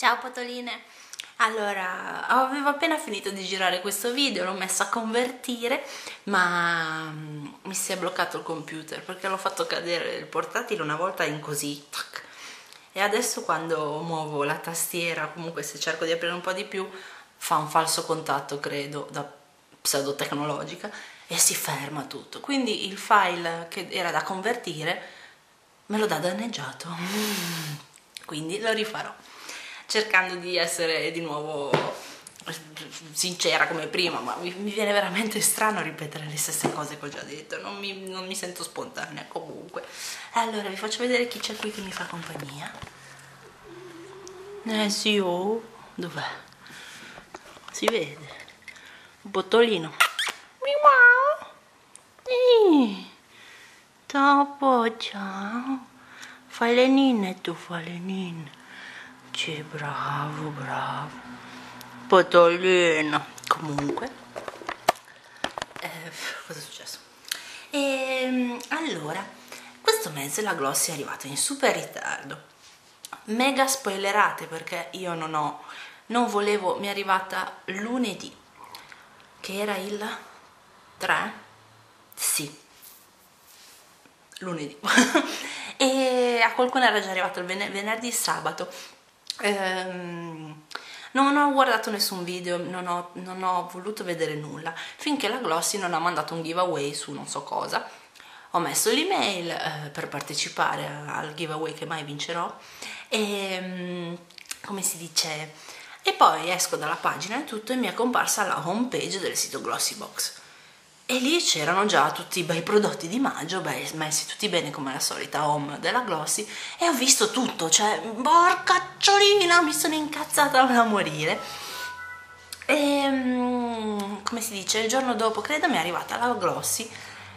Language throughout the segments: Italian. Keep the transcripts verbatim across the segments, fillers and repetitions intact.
Ciao potoline! Allora, avevo appena finito di girare questo video, l'ho messo a convertire, ma mi si è bloccato il computer perché l'ho fatto cadere il portatile una volta in così, tac. E adesso quando muovo la tastiera, comunque se cerco di aprire un po' di più, fa un falso contatto, credo, da pseudotecnologica, e si ferma tutto. Quindi il file che era da convertire me lo dà danneggiato. Mm. Quindi lo rifarò, cercando di essere di nuovo sincera come prima, ma mi viene veramente strano ripetere le stesse cose che ho già detto, non mi, non mi sento spontanea comunque. Allora vi faccio vedere chi c'è qui che mi fa compagnia. Eh sì, oh, dov'è? Si vede? Un bottolino. Sì. Dopo, ciao. Fai le ninne tu, fai le ninne. Sì, bravo, bravo potolino. Comunque eh, cosa è successo? E, allora, questo mese la Glossy è arrivata in super ritardo, mega spoilerate, perché io non ho non volevo, mi è arrivata lunedì, che era il tre? Sì, lunedì e a qualcuno era già arrivato il ven venerdì sabato. Um, non ho guardato nessun video, non ho, non ho voluto vedere nulla finché la Glossy non ha mandato un giveaway su non so cosa. Ho messo l'email eh, per partecipare al giveaway che mai vincerò e um, come si dice, e poi esco dalla pagina e tutto e mi è comparsa la home page del sito Glossybox e lì c'erano già tutti i bei prodotti di maggio, beh, messi tutti bene come la solita home della Glossy, e ho visto tutto, cioè, porcacciolina, mi sono incazzata da morire. E come si dice, il giorno dopo, credo, mi è arrivata la Glossy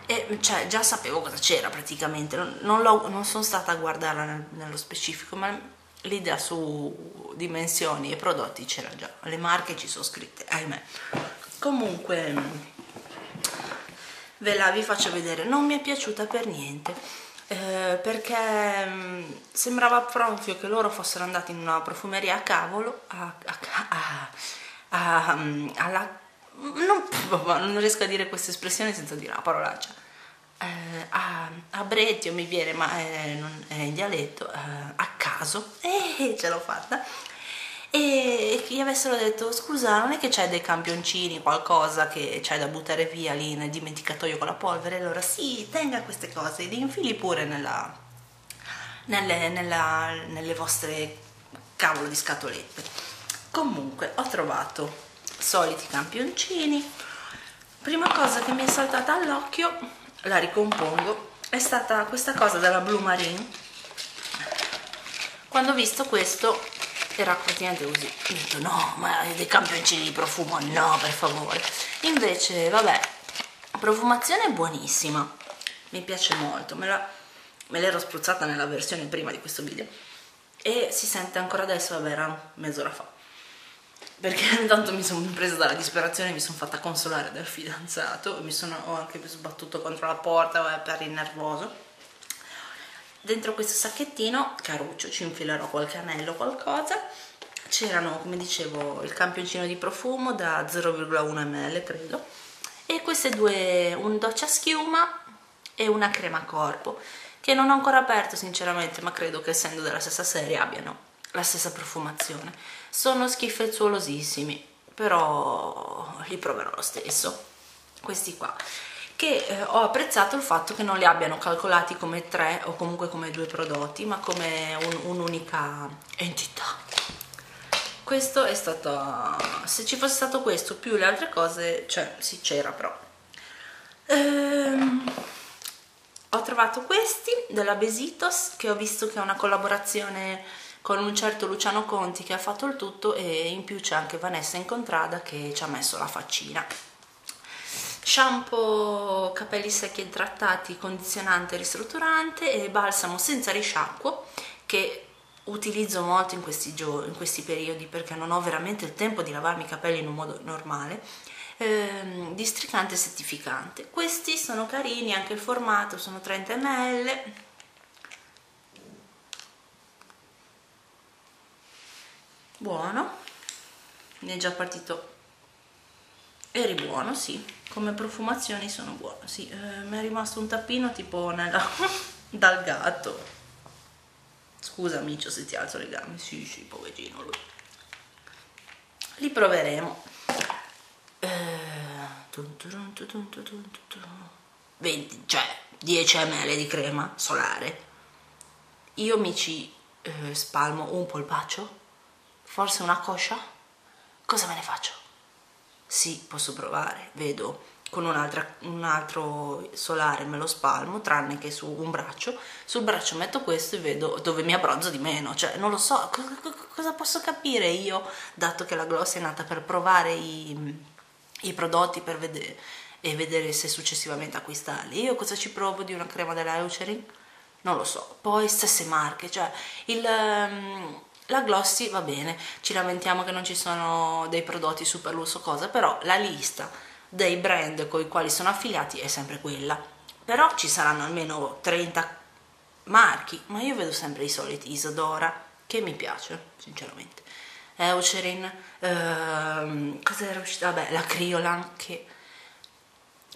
e cioè già sapevo cosa c'era praticamente, non, non, non sono stata a guardarla nel, nello specifico, ma l'idea su dimensioni e prodotti c'era già, le marche ci sono scritte, ahimè. Comunque ve la vi faccio vedere, non mi è piaciuta per niente, eh, perché mh, sembrava proprio che loro fossero andati in una profumeria a cavolo, a, a, a, a, alla, non, non riesco a dire questa espressione senza dire una parolaccia, eh, a, a Brettio mi viene, ma è, non, è in dialetto, eh, a caso, e eh, ce l'ho fatta. E gli avessero detto: scusa, non è che c'è dei campioncini, qualcosa che c'è da buttare via lì nel dimenticatoio con la polvere? Allora sì, tenga queste cose, li infili pure nella, nelle, nella, nelle vostre cavolo di scatolette. Comunque ho trovato soliti campioncini. Prima cosa che mi è saltata all'occhio, la ricompongo, è stata questa cosa della Blumarine. Quando ho visto questo era praticamente così, ho detto no, ma dei campioncini di profumo no, per favore. Invece vabbè, profumazione buonissima, mi piace molto, me l'ero spruzzata nella versione prima di questo video e si sente ancora adesso, vabbè era mezz'ora fa, perché intanto mi sono presa dalla disperazione, mi sono fatta consolare dal fidanzato, mi sono ho anche sbattuto contro la porta, vabbè, per il nervoso. Dentro questo sacchettino caruccio ci infilerò qualche anello, qualcosa. C'erano, come dicevo, il campioncino di profumo da zero virgola uno millilitri credo, e queste due, un doccia schiuma e una crema corpo, che non ho ancora aperto sinceramente, ma credo che essendo della stessa serie abbiano la stessa profumazione. Sono schifezzuolosissimi, però li proverò lo stesso, questi qua. Che, eh, ho apprezzato il fatto che non li abbiano calcolati come tre o comunque come due prodotti, ma come un'unica entità. Questo è stato, se ci fosse stato questo più le altre cose, cioè sì c'era, però ehm, ho trovato questi della Besitos, che ho visto che è una collaborazione con un certo Luciano Conti che ha fatto il tutto, e in più c'è anche Vanessa Incontrada che ci ha messo la faccina. Shampoo, capelli secchi e trattati, condizionante e ristrutturante, e balsamo senza risciacquo, che utilizzo molto in questi, in questi periodi perché non ho veramente il tempo di lavarmi i capelli in un modo normale, ehm, districante e settificante. Questi sono carini, anche il formato, sono trenta millilitri, buono, ne è già partito, è ribuono, sì, come profumazioni sono buono, sì. Eh, mi è rimasto un tappino tipo nella... dal gatto, scusa amico se ti alzo le gambe, sì sì, poverino lui, li proveremo. venti, cioè dieci millilitri di crema solare. Io mi ci eh, spalmo un polpaccio, forse una coscia. Cosa me ne faccio? Sì, posso provare, vedo. Con un, un altro solare me lo spalmo, tranne che su un braccio. Sul braccio metto questo e vedo dove mi abbronzo di meno. Cioè, non lo so, cosa, cosa posso capire io, dato che la gloss è nata per provare i, i prodotti per vedere, e vedere se successivamente acquistarli. Io cosa ci provo di una crema della Eucerin? Non lo so. Poi stesse marche, cioè il... Um, la Glossy va bene, ci lamentiamo che non ci sono dei prodotti super lusso cosa, però la lista dei brand con i quali sono affiliati è sempre quella, però ci saranno almeno trenta marchi, ma io vedo sempre i soliti, Isadora, che mi piace sinceramente, Eucerin, ehm, cosa era uscita? Vabbè, la Kryolan, che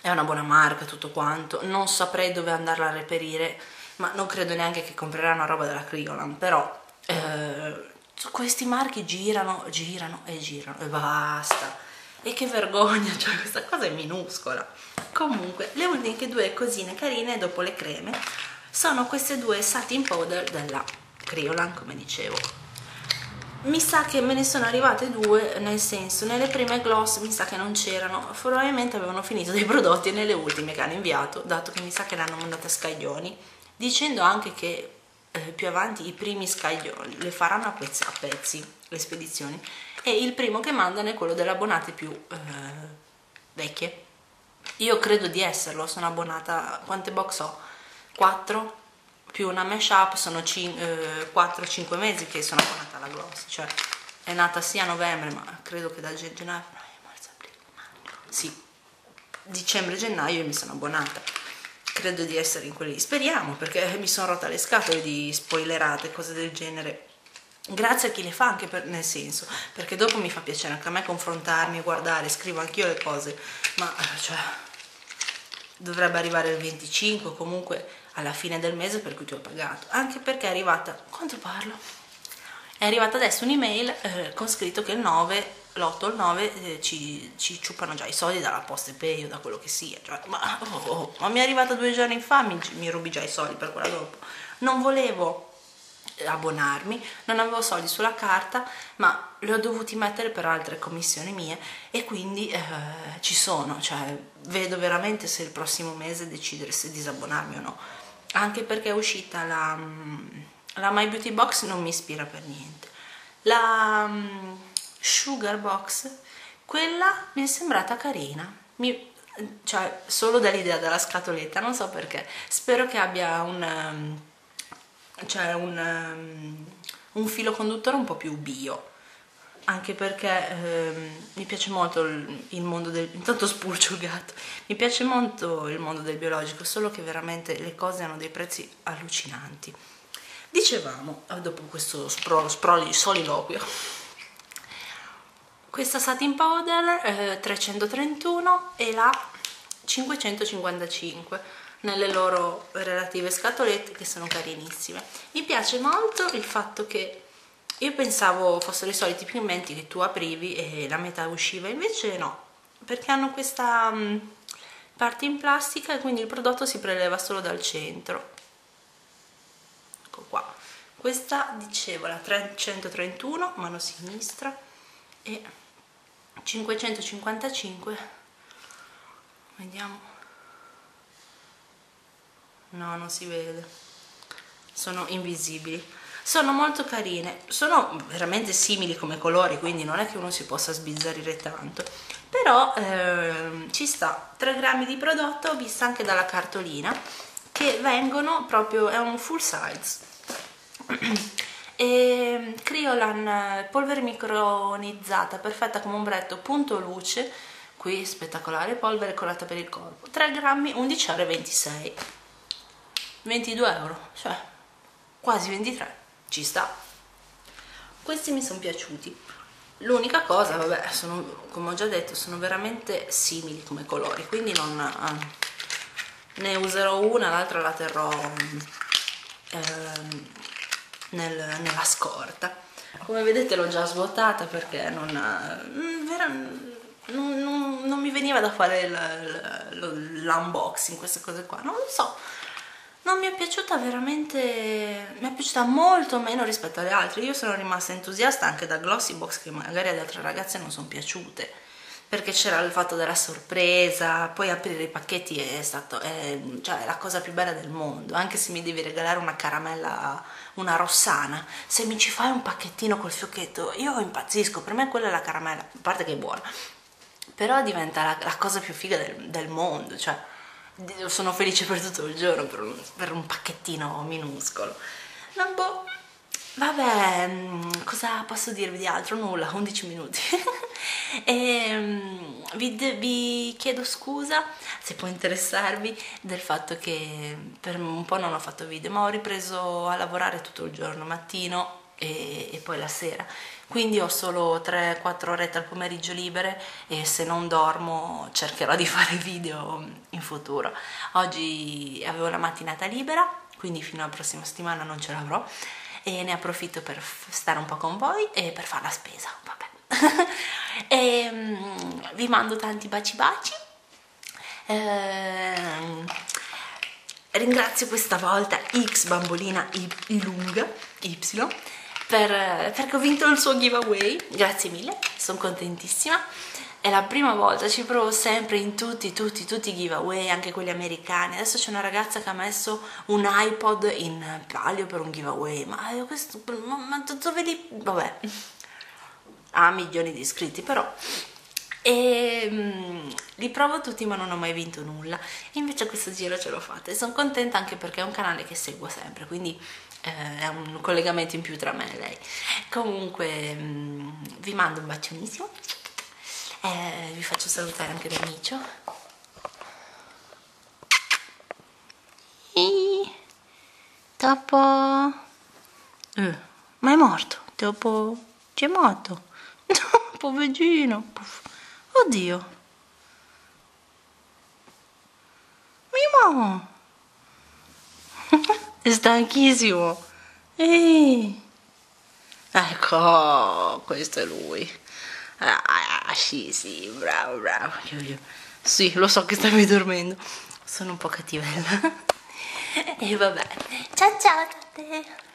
è una buona marca, tutto quanto, non saprei dove andarla a reperire, ma non credo neanche che compreranno una roba della Kryolan, però Eh, questi marchi girano, girano e girano e basta, e che vergogna, cioè questa cosa è minuscola. Comunque le uniche due cosine carine dopo le creme sono queste due satin powder della Kryolan, come dicevo. Mi sa che me ne sono arrivate due, nel senso, nelle prime gloss mi sa che non c'erano, probabilmente avevano finito dei prodotti nelle ultime che hanno inviato, dato che mi sa che le hanno mandate a scaglioni, dicendo anche che più avanti i primi scaglioni le faranno a pezzi, a pezzi le spedizioni, e il primo che mandano è quello delle abbonate più eh, vecchie. Io credo di esserlo, sono abbonata, quante box ho? quattro più una mash up, sono eh, quattro cinque mesi che sono abbonata alla gloss, cioè è nata sia a novembre, ma credo che da gennaio, marzo, aprile, maggio, sì, dicembre, gennaio io mi sono abbonata. Credo di essere in quelli, speriamo, perché mi sono rotta le scatole di spoilerate, cose del genere. Grazie a chi le fa, anche per, nel senso, perché dopo mi fa piacere anche a me confrontarmi, guardare, scrivo anch'io le cose, ma cioè, dovrebbe arrivare il venticinque comunque alla fine del mese, per cui ti ho pagato. Anche perché è arrivata, quanto parlo? È arrivata adesso un'email eh, con scritto che il nove... l'otto o il nove eh, ci, ci ciuppano già i soldi dalla Poste Pay o da quello che sia, cioè, ma, oh, oh, ma mi è arrivata due giorni fa, mi, mi rubi già i soldi per quella dopo. Non volevo abbonarmi, non avevo soldi sulla carta, ma li ho dovuti mettere per altre commissioni mie, e quindi eh, ci sono, cioè vedo veramente se il prossimo mese decidere se disabbonarmi o no, anche perché è uscita la, la My Beauty Box, non mi ispira per niente, la... Sugar box, quella mi è sembrata carina, mi, cioè solo dall'idea della scatoletta, non so perché, spero che abbia un, cioè un, un filo conduttore un po' più bio, anche perché eh, mi piace molto il, il mondo del, intanto spulcio il gatto, mi piace molto il mondo del biologico, solo che veramente le cose hanno dei prezzi allucinanti. Dicevamo, dopo questo spro, spro, soliloquio, questa satin powder eh, trecentotrentuno e la cinquecentocinquantacinque nelle loro relative scatolette, che sono carinissime. Mi piace molto il fatto che io pensavo fossero i soliti pigmenti che tu aprivi e la metà usciva, invece no, perché hanno questa mh, parte in plastica e quindi il prodotto si preleva solo dal centro. Ecco qua, questa dicevo la trecentotrentuno, mano sinistra, e cinquecentocinquantacinque, vediamo, no, non si vede, sono invisibili, sono molto carine, sono veramente simili come colori, quindi non è che uno si possa sbizzarrire tanto, però ehm, ci sta. Tre grammi di prodotto, vista anche dalla cartolina, che vengono proprio, è un full size e Kryolan polvere micronizzata, perfetta come ombretto, punto luce, qui spettacolare, polvere colata per il corpo, tre grammi, undici euro e ventisei, ventidue euro, cioè quasi ventitré, ci sta. Questi mi sono piaciuti. L'unica cosa, vabbè, sono, come ho già detto, sono veramente simili come colori, quindi non, eh, ne userò una, l'altra la terrò eh, nel, nella scorta. Come vedete l'ho già svuotata perché non, vera, non, non, non mi veniva da fare l'unboxing, queste cose qua, non lo so. Non mi è piaciuta veramente, mi è piaciuta molto meno rispetto alle altre. Io sono rimasta entusiasta anche da Glossybox, che magari ad altre ragazze non sono piaciute, perché c'era il fatto della sorpresa, poi aprire i pacchetti è stato, è, cioè, è la cosa più bella del mondo. Anche se mi devi regalare una caramella, una rossana, se mi ci fai un pacchettino col fiocchetto, io impazzisco, per me quella è la caramella, a parte che è buona, però diventa la, la cosa più figa del, del mondo, cioè. Sono felice per tutto il giorno per un, per un pacchettino minuscolo. Non boh, vabbè, cosa posso dirvi di altro? Nulla, undici minuti. E, vi, vi chiedo scusa se può interessarvi del fatto che per un po' non ho fatto video, ma ho ripreso a lavorare tutto il giorno, mattino e, e poi la sera. Quindi ho solo tre quattro orette al pomeriggio libere e se non dormo cercherò di fare video in futuro. Oggi avevo la mattinata libera, quindi fino alla prossima settimana non ce l'avrò, e ne approfitto per stare un po' con voi e per fare la spesa, vabbè. E, um, vi mando tanti baci baci. Ehm... Ringrazio questa volta X Bambolina Y, y Per, perché ho vinto il suo giveaway, grazie mille, sono contentissima, è la prima volta, ci provo sempre in tutti, tutti, tutti i giveaway, anche quelli americani. Adesso c'è una ragazza che ha messo un iPod in palio per un giveaway, ma io questo, ma, ma dove li, vabbè, ha milioni di iscritti però, e mh, li provo tutti ma non ho mai vinto nulla, invece questo giro ce l'ho fatta e sono contenta anche perché è un canale che seguo sempre, quindi è un collegamento in più tra me e lei. Comunque vi mando un bacionissimo, eh, vi faccio salutare anche da Micio. Dopo eh, ma è morto, dopo c'è morto. No, poverino. Oddio, Mimo è stanchissimo. Ehi, ecco, questo è lui. Ah, sì, sì, bravo, bravo. Sì, lo so che stavi dormendo. Sono un po' cattivella. E vabbè, ciao ciao a te.